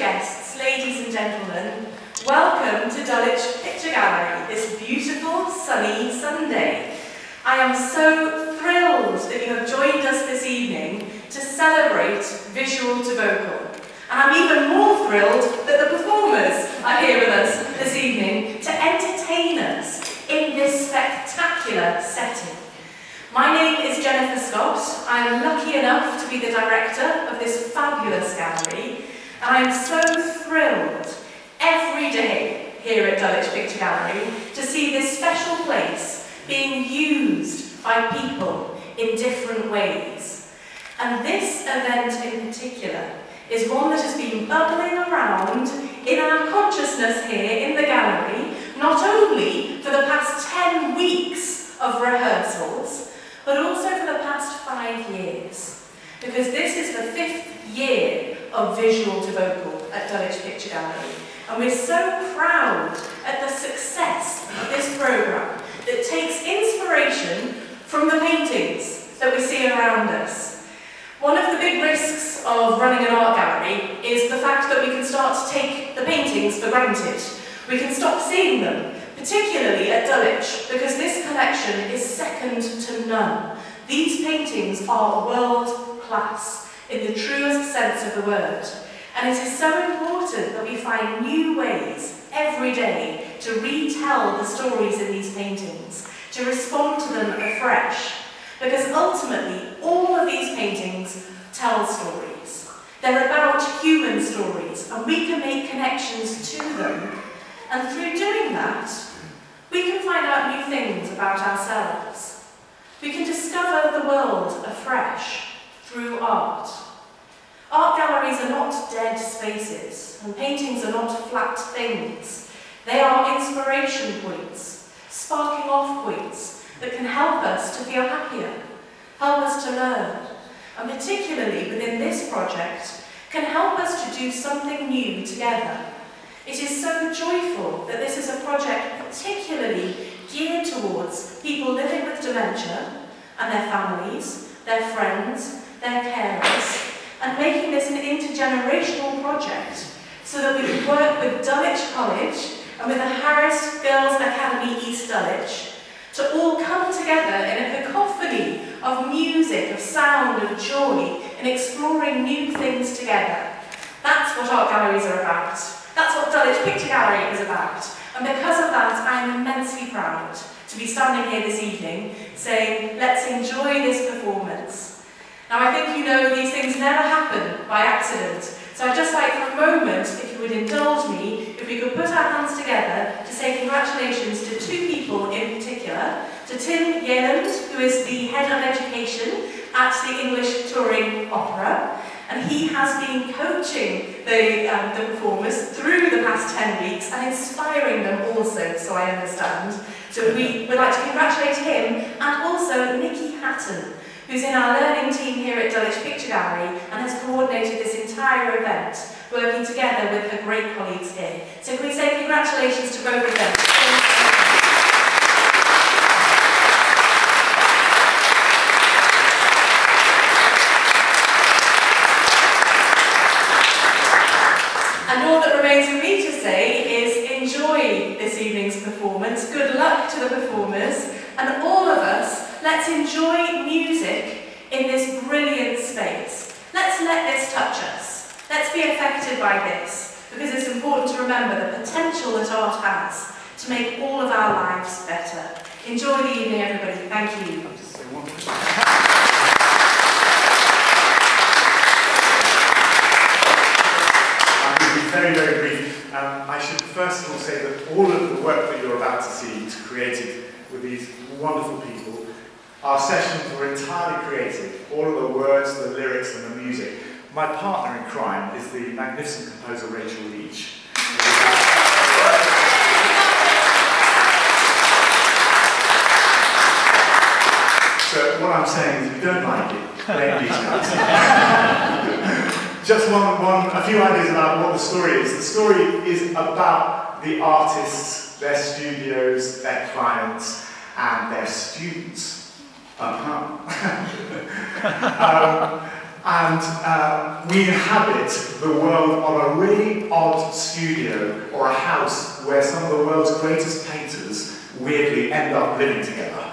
guests, ladies and gentlemen, welcome to Dulwich Picture Gallery this beautiful sunny Sunday. I am so thrilled that you have joined us this evening to celebrate Visual to Vocal. And I'm even more thrilled that the performers are here with us this evening to entertain us in this spectacular setting. My name is Jennifer Scott. I am lucky enough to be the director of this fabulous gallery, and I am so thrilled every day here at Dulwich Picture Gallery to see this special place being used by people in different ways. And this event in particular is one that has been bubbling around in our consciousness here in the gallery, not only for the past 10 weeks of rehearsals, but also for the past 5 years, because this is the 5th year of Visual to Vocal at Dulwich Picture Gallery, and we're so proud at the success of this programme that takes inspiration from the paintings that we see around us. One of the big risks of running an art gallery is the fact that we can start to take the paintings for granted. We can stop seeing them, particularly at Dulwich, because this collection is second to none. These paintings are world class in the truest sense of the word, and it is so important that we find new ways every day to retell the stories in these paintings, to respond to them afresh, because ultimately all of these paintings tell stories. They're about human stories, and we can make connections to them, and through doing that, we can find out new things about ourselves. We can discover the world afresh through art. Art galleries are not dead spaces, and paintings are not flat things. They are inspiration points, sparking off points that can help us to feel happier, help us to learn, and particularly within this project, can help us to do something new together. It is so joyful that this is a project particularly geared towards people living with dementia and their families, their friends, their carers, and making this an intergenerational project so that we can work with Dulwich College and with the Harris Girls Academy East Dulwich to all come together in a cacophony of music, of sound, of joy, and exploring new things together. That's what art galleries are about. That's what Dulwich Picture Gallery is about, and because of that I am immensely proud to be standing here this evening saying, let's enjoy this performance. Now I think you know these things never happen by accident, so I'd just like for a moment, if you would indulge me, if we could put our hands together to say congratulations to two people in particular, to Tim Yelland, who is the Head of Education at the English Touring Opera, and he has been coaching the performers through the past 10 weeks and inspiring them also, so I understand. So we would like to congratulate him, and also Nikki Hatton, who's in our learning team here at Dulwich Picture Gallery and has coordinated this entire event, working together with her great colleagues here. So can we say congratulations to both of them? Good luck to the performers, and all of us, let's enjoy music in this brilliant space. Let's let this touch us. Let's be affected by this, because it's important to remember the potential that art has to make all of our lives better. Enjoy the evening, everybody. Thank you. Very, very brief. I should first of all say that all of the work that you're about to see is created with these wonderful people. Our sessions were entirely created, all of the words, the lyrics and the music. My partner in crime is the magnificent composer Rachel Leach. So what I'm saying is, if you don't like it, play these guys. Just a few ideas about what the story is. The story is about the artists, their studios, their clients, and their students. And we inhabit the world of a really odd studio or a house where some of the world's greatest painters weirdly end up living together.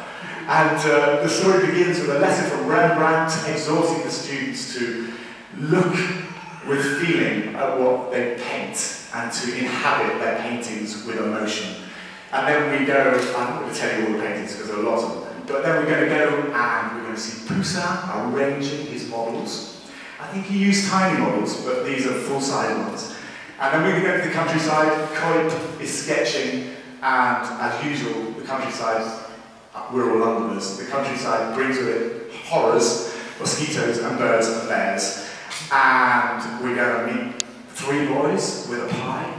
And the story begins with a letter from Rembrandt exhorting the students to look with feeling at what they paint and to inhabit their paintings with emotion. And then we go, I'm not going to tell you all the paintings because there are lots of them, but then we're going to go and we're going to see Poussin arranging his models. I think he used tiny models, but these are full-size ones. And then we're going to go to the countryside, Coip is sketching, and as usual, the countryside, we're all Londoners, the countryside brings with it horrors, mosquitoes and birds and bears. And we're going to meet three boys with a pie.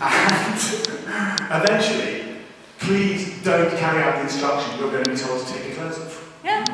And eventually, please don't carry out the instruction, you're going to be told to take your clothes off. Yeah.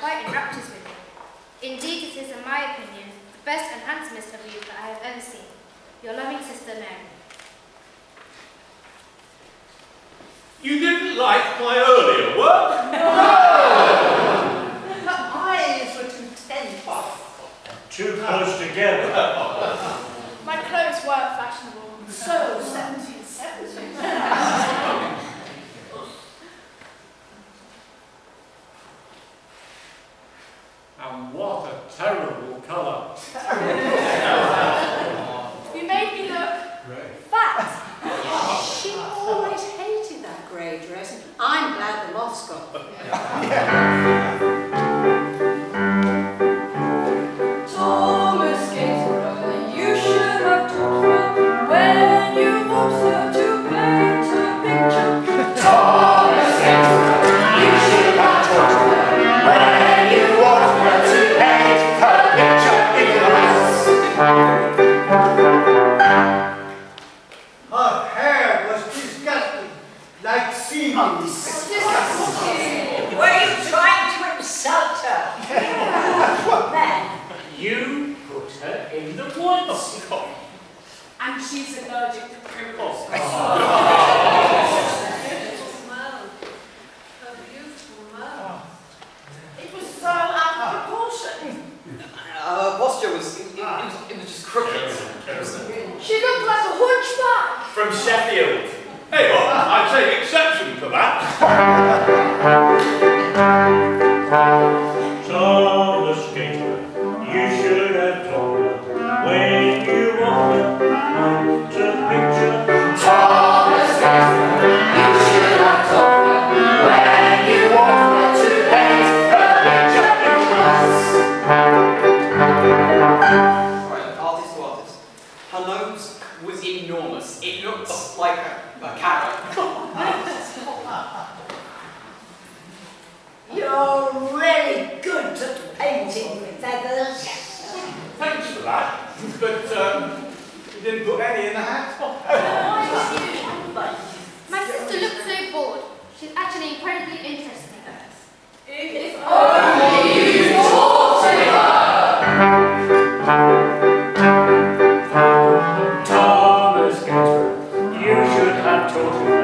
Quite in raptures with me. Indeed, it is, in my opinion, best and handsomest of you that I have ever seen. Your loving sister, Mary. You didn't like my earlier work? No! Her eyes were too tense. Too close together. My clothes weren't fashionable. So, 1770s. And what a terrible colour. You made me look fat. She always hated that grey dress, and I'm glad the moth's got them. Thomas Gainsborough, you should have talked about me when you also to paint a picture. Thomas Gainsborough, you should have talked about me when you want to paint a picture in your house. Her hair was disgusting, like seaweeds. Disgusting! Were you trying to insult her? What then? You put her in the woods. And she's allergic to pimples. So out of proportion. Her posture was, it was just crooked. She looked like a hunchback. From Sheffield. Hey, well, I take exception to that. Thomas Gainsborough, you should have told her when you want to picture. Thomas Gainsborough, you should have told her when you want. Right, artist to artist. Her nose was enormous. It looked like a carrot. You're really good at painting with feathers. Thanks for that. But you didn't put any in the hat. My sister looks so bored. She's actually incredibly interesting. If only you talk to her! Thomas Gainsborough, you should have talked to her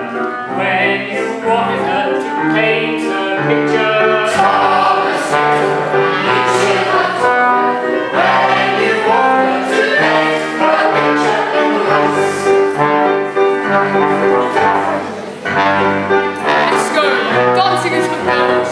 when you wanted her to paint a picture. Thomas Gainsborough, you should have talked to her when you wanted to paint a picture in the house. Let's go! Dancing is for parents!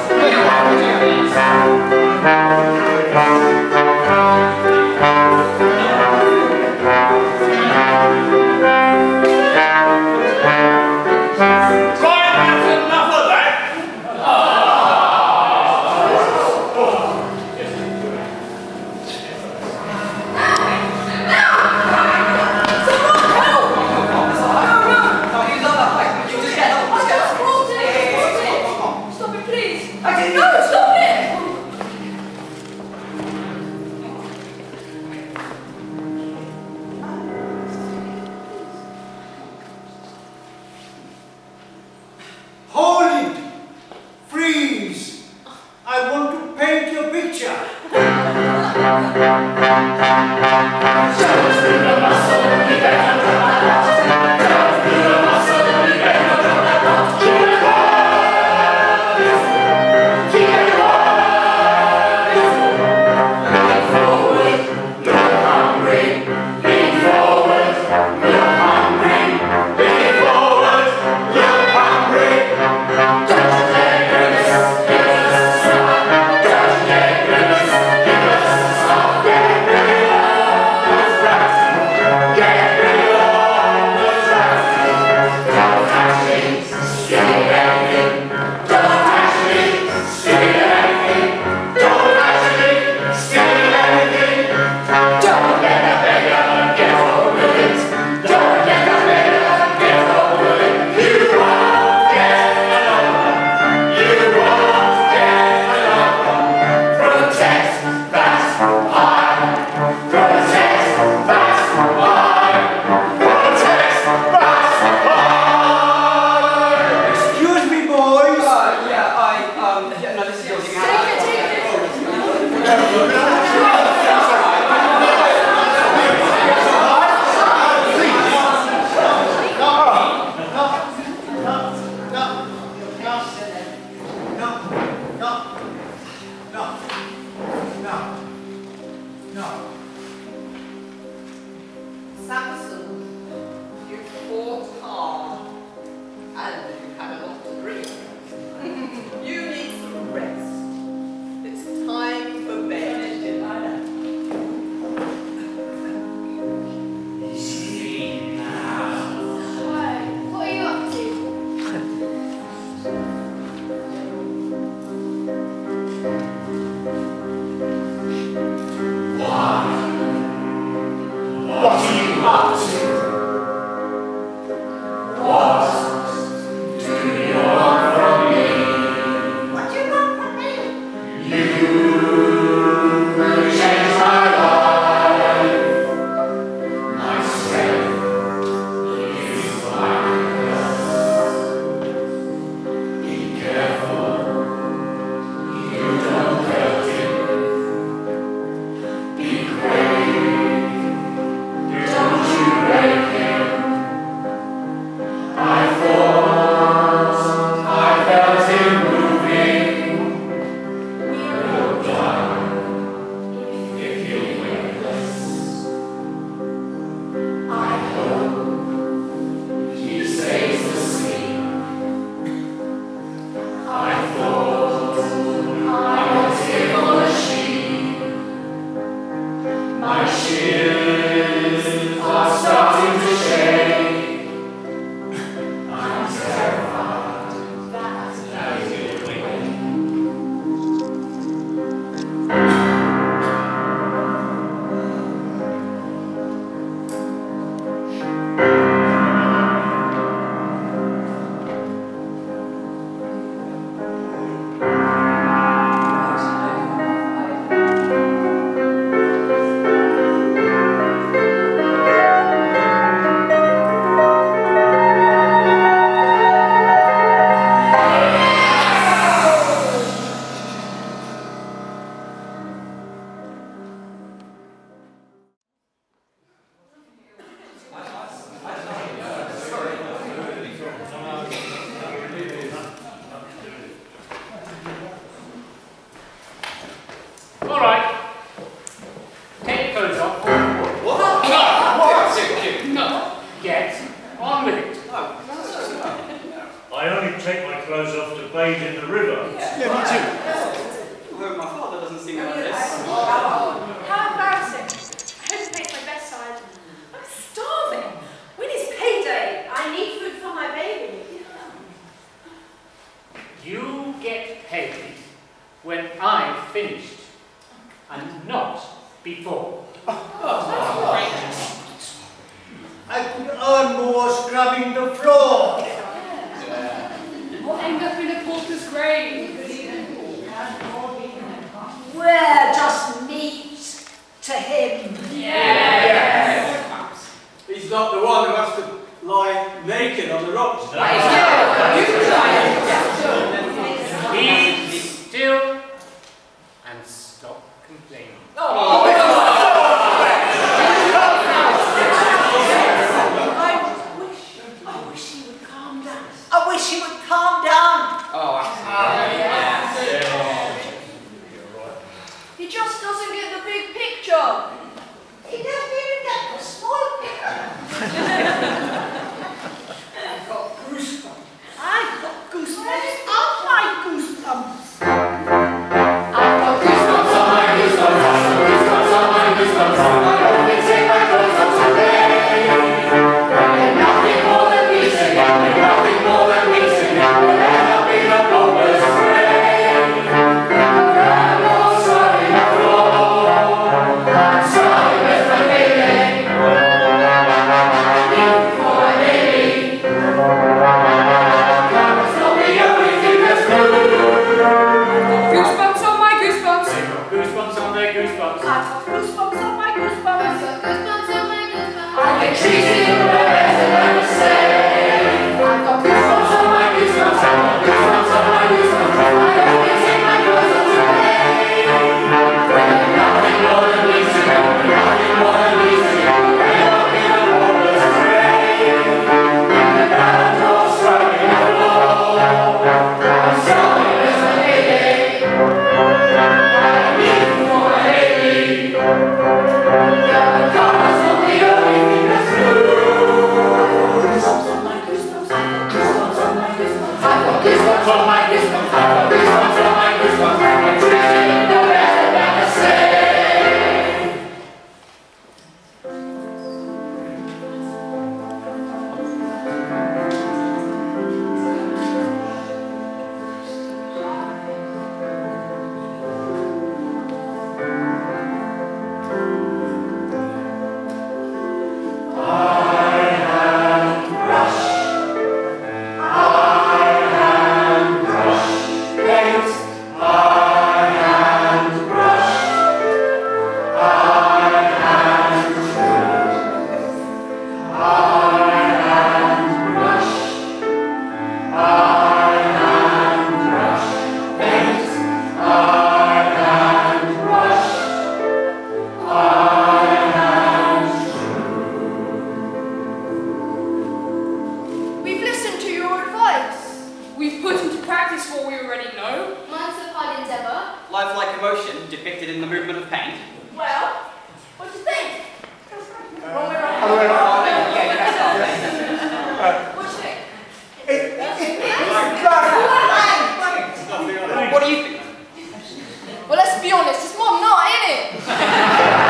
Come on, somebody, oh, we What do you think? Well, let's be honest, it's more not, ain't it?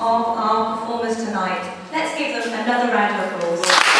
Of our performers tonight. Let's give them another round of applause.